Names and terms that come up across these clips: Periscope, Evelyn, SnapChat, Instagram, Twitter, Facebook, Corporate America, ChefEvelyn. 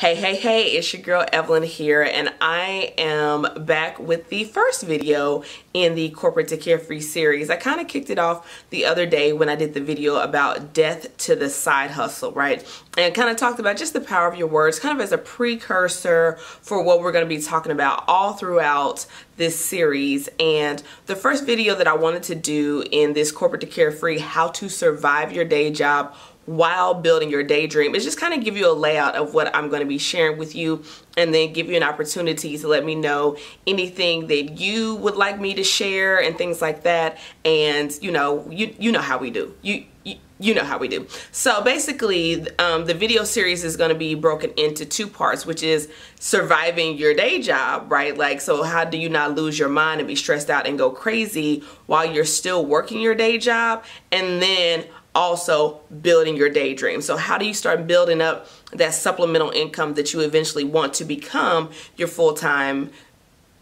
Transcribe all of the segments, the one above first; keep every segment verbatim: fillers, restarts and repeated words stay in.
Hey, hey, hey, it's your girl Evelyn here, and I am back with the first video in the Corporate to Carefree series. I kind of kicked it off the other day when I did the video about death to the side hustle, right? And kind of talked about just the power of your words, kind of as a precursor for what we're going to be talking about all throughout this series. And the first video that I wanted to do in this Corporate to Carefree, how to survive your day job while building your daydream, is just kind of give you a layout of what I'm going to be sharing with you, and then give you an opportunity to let me know anything that you would like me to share and things like that. And you know, you you know how we do. You you, you know how we do. So basically, um, the video series is going to be broken into two parts, which is surviving your day job, right? Like, so how do you not lose your mind and be stressed out and go crazy while you're still working your day job, and then also building your daydream. So how do you start building up that supplemental income that you eventually want to become your full-time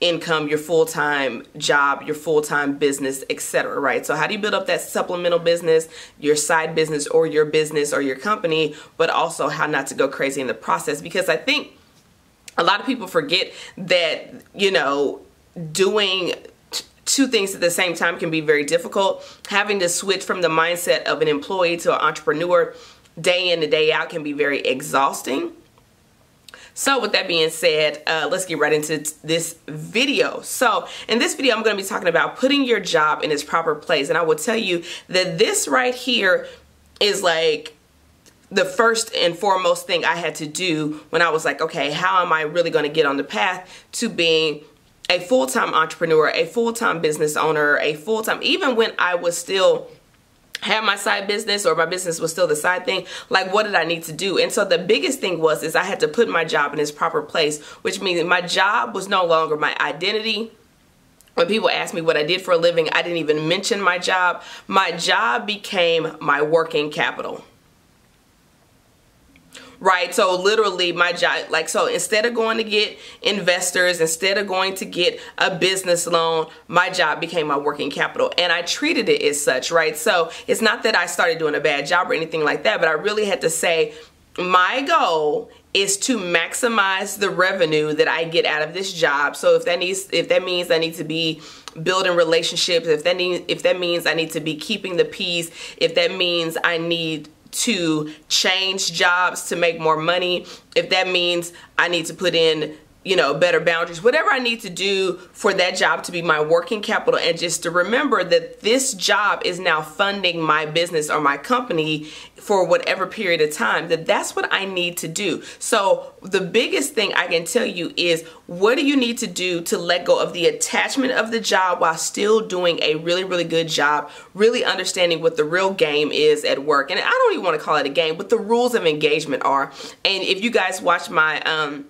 income, your full-time job, your full-time business, et cetera, right? So how do you build up that supplemental business, your side business or your business or your company, but also how not to go crazy in the process? Because I think a lot of people forget that, you know, doing two things at the same time can be very difficult. Having to switch from the mindset of an employee to an entrepreneur day in and day out can be very exhausting. So with that being said, uh, let's get right into this video. So in this video, I'm going to be talking about putting your job in its proper place. And I will tell you that this right here is like the first and foremost thing I had to do when I was like, okay, how am I really going to get on the path to being a full-time entrepreneur, a full-time business owner, a full-time, even when I was still had my side business, or my business was still the side thing, like what did I need to do? And so the biggest thing was is I had to put my job in its proper place, which means my job was no longer my identity. When people asked me what I did for a living, I didn't even mention my job. My job became my working capital. Right, so literally my job, like, so instead of going to get investors, instead of going to get a business loan, my job became my working capital, and I treated it as such, right? So it's not that I started doing a bad job or anything like that, but I really had to say my goal is to maximize the revenue that I get out of this job. So if that needs, if that means I need to be building relationships, if that need, if that means I need to be keeping the peace, if that means I need to change jobs to make more money, if that means I need to put in, you know, better boundaries, whatever I need to do for that job to be my working capital, and just to remember that this job is now funding my business or my company for whatever period of time, that that's what I need to do. So the biggest thing I can tell you is, what do you need to do to let go of the attachment of the job while still doing a really, really good job, really understanding what the real game is at work? And I don't even want to call it a game, but the rules of engagement are. And if you guys watch my um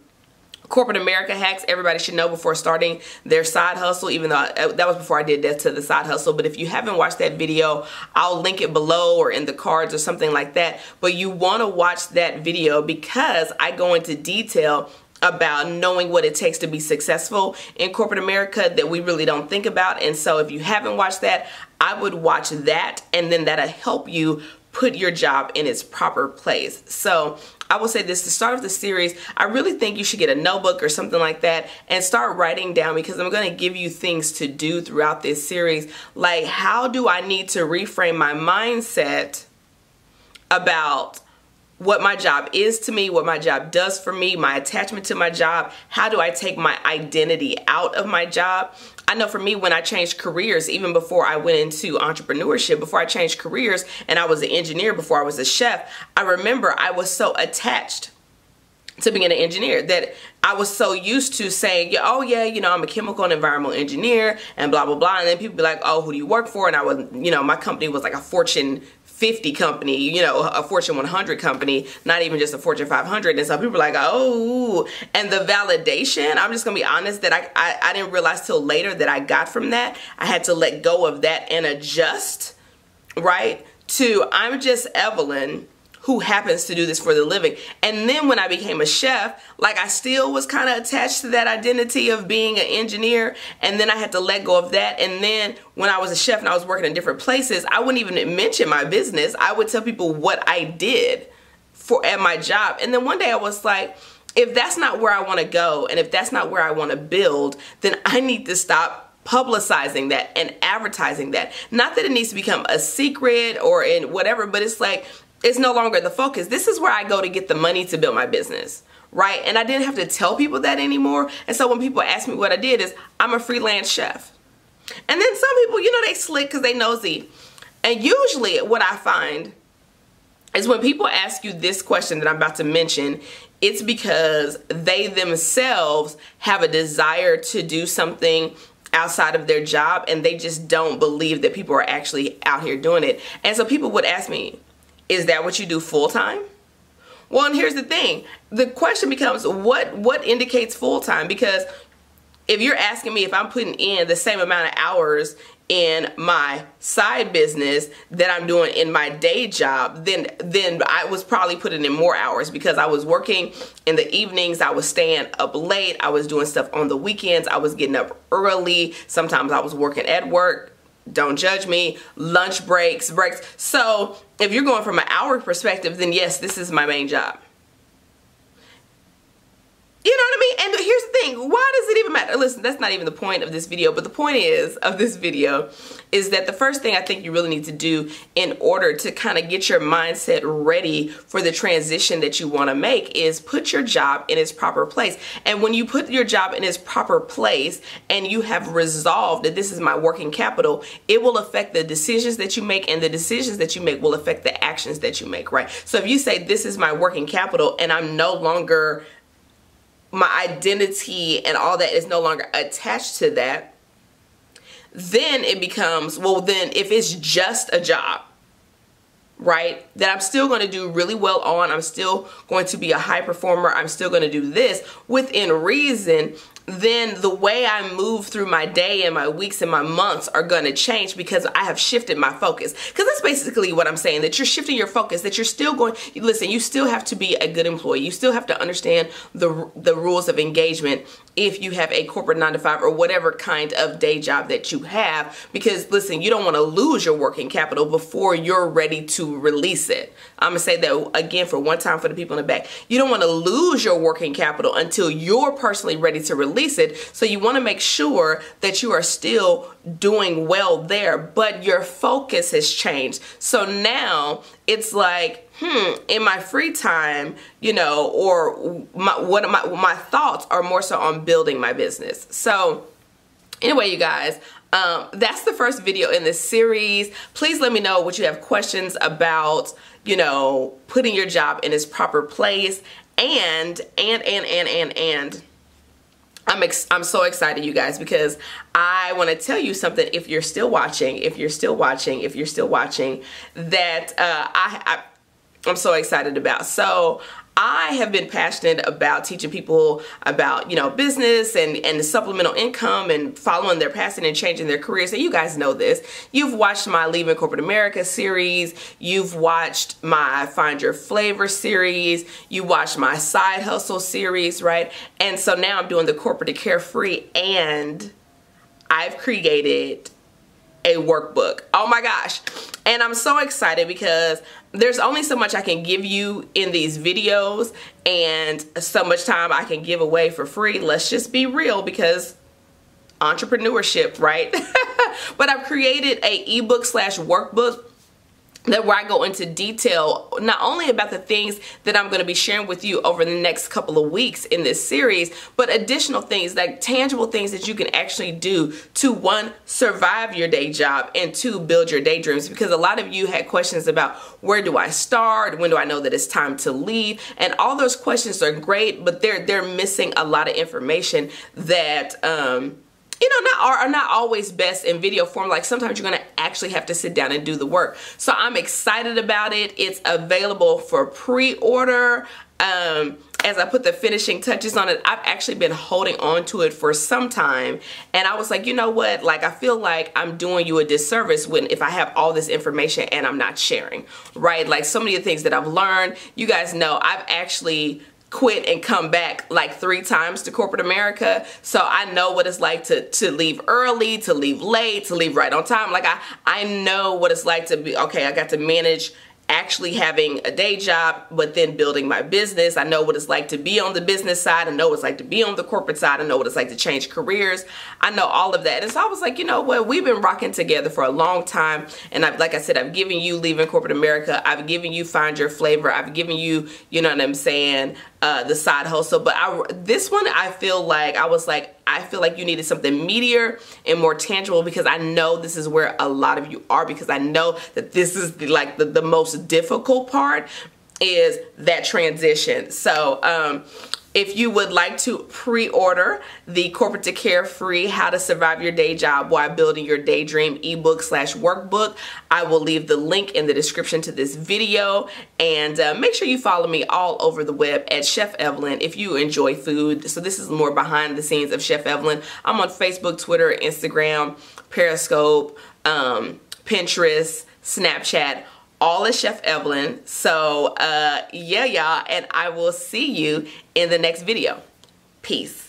Corporate America hacks, everybody should know before starting their side hustle, even though I, that was before I did Death to the Side Hustle. But if you haven't watched that video, I'll link it below or in the cards or something like that. But you want to watch that video because I go into detail about knowing what it takes to be successful in corporate America that we really don't think about. And so if you haven't watched that, I would watch that, and then that'll help you put your job in its proper place. So I will say this, to start off the series, I really think you should get a notebook or something like that and start writing down, because I'm going to give you things to do throughout this series. Like, how do I need to reframe my mindset about what my job is to me, what my job does for me, my attachment to my job? How do I take my identity out of my job? I know for me, when I changed careers, even before I went into entrepreneurship, before I changed careers and I was an engineer, before I was a chef, I remember I was so attached to being an engineer that I was so used to saying, oh yeah, you know, I'm a chemical and environmental engineer and blah, blah, blah. And then people be like, oh, who do you work for? And I was, you know, my company was like a Fortune fifty company, you know, a Fortune one hundred company, not even just a Fortune five hundred. And so people are like, oh, and the validation, I'm just gonna be honest, that I, I, I didn't realize till later that I got from that. I had to let go of that and adjust, right, to I'm just Evelyn who happens to do this for the living. And then when I became a chef, like, I still was kind of attached to that identity of being an engineer, and then I had to let go of that. And then when I was a chef and I was working in different places, I wouldn't even mention my business. I would tell people what I did for at my job. And then one day I was like, If that's not where I want to go, and if that's not where I want to build, then I need to stop publicizing that and advertising that. Not that it needs to become a secret or in whatever, but it's like, it's no longer the focus. This is where I go to get the money to build my business, right? And I didn't have to tell people that anymore. And so when people ask me what I did, is I'm a freelance chef. And then some people, you know, they slick because they nosy. And usually what I find is when people ask you this question that I'm about to mention, it's because they themselves have a desire to do something outside of their job, and they just don't believe that people are actually out here doing it. And so people would ask me, is that what you do full time? Well, and here's the thing. The question becomes, what what indicates full time? Because if you're asking me if I'm putting in the same amount of hours in my side business that I'm doing in my day job, then then I was probably putting in more hours, because I was working in the evenings, I was staying up late, I was doing stuff on the weekends, I was getting up early, sometimes I was working at work, don't judge me, lunch breaks, breaks. So if you're going from an hour perspective, then yes, this is my main job. You know what I mean? And here's the thing, why does it even matter? Listen, that's not even the point of this video, but the point is, of this video, is that the first thing I think you really need to do in order to kind of get your mindset ready for the transition that you want to make is put your job in its proper place. And when you put your job in its proper place and you have resolved that this is my working capital, it will affect the decisions that you make, and the decisions that you make will affect the actions that you make, right? So if you say, this is my working capital, and I'm no longer... my identity and all that is no longer attached to that, then it becomes, well, then if it's just a job, right, that I'm still going to do really well on, I'm still going to be a high performer, I'm still going to do this within reason, then the way I move through my day and my weeks and my months are going to change, because I have shifted my focus. Because that's basically what I'm saying, that you're shifting your focus, that you're still going, listen, you still have to be a good employee. You still have to understand the, the rules of engagement if you have a corporate nine to five or whatever kind of day job that you have, because listen, you don't want to lose your working capital before you're ready to release it. I'm going to say that again for one time for the people in the back. You don't want to lose your working capital until you're personally ready to release it. So you want to make sure that you are still doing well there, but your focus has changed. So now it's like, hmm, in my free time, you know, or my, what my, my thoughts are more so on building my business. So anyway, you guys, um, that's the first video in this series. Please let me know what you have questions about, you know, putting your job in its proper place, and, and, and, and, and, and. I'm, ex I'm so excited, you guys, because I want to tell you something. If you're still watching, if you're still watching, if you're still watching, that uh, I, I, I'm so excited about. So I have been passionate about teaching people about, you know, business and, and the supplemental income and following their passion and changing their careers. And you guys know this. You've watched my Leaving Corporate America series. You've watched my Find Your Flavor series. You watched my Side Hustle series, right? And so now I'm doing the Corporate to Carefree, and I've created a workbook. Oh my gosh. And I'm so excited because there's only so much I can give you in these videos, and so much time I can give away for free. Let's just be real, because entrepreneurship, right? But I've created a ebook slash workbook that where I go into detail not only about the things that I'm going to be sharing with you over the next couple of weeks in this series, but additional things, like tangible things that you can actually do to, one, survive your day job, and two, build your daydreams. Because a lot of you had questions about, where do I start? When do I know that it's time to leave? And all those questions are great, but they're they're missing a lot of information that um you know, not are, are not always best in video form. Like sometimes you're going to actually have to sit down and do the work. So I'm excited about it. It's available for pre-order. Um, as I put the finishing touches on it, I've actually been holding on to it for some time. And I was like, you know what? Like, I feel like I'm doing you a disservice when if I have all this information and I'm not sharing, right? Like so many of the things that I've learned, you guys know, I've actually quit and come back like three times to corporate America. So I know what it's like to, to leave early, to leave late, to leave right on time. Like I, I know what it's like to be, okay, I got to manage actually having a day job, but then building my business. I know what it's like to be on the business side. I know what it's like to be on the corporate side. I know what it's like to change careers. I know all of that. And so I was like, you know what? We've been rocking together for a long time. And I've, like I said, I've given you Leaving Corporate America. I've given you Find Your Flavor. I've given you, you know what I'm saying, uh, the side hustle. But I, this one, I feel like I was like, I feel like you needed something meatier and more tangible, because I know this is where a lot of you are, because I know that this is the, like the, the most difficult part is that transition. So um, if you would like to pre-order the Corporate to Carefree How to Survive Your Day Job While Building Your Daydream ebook slash workbook, I will leave the link in the description to this video. And uh, make sure you follow me all over the web at Chef Evelyn if you enjoy food. So this is more behind the scenes of Chef Evelyn. I'm on Facebook, Twitter, Instagram, Periscope, um, Pinterest, Snapchat, all is Chef Evelyn. So, uh, yeah, y'all, and I will see you in the next video. Peace.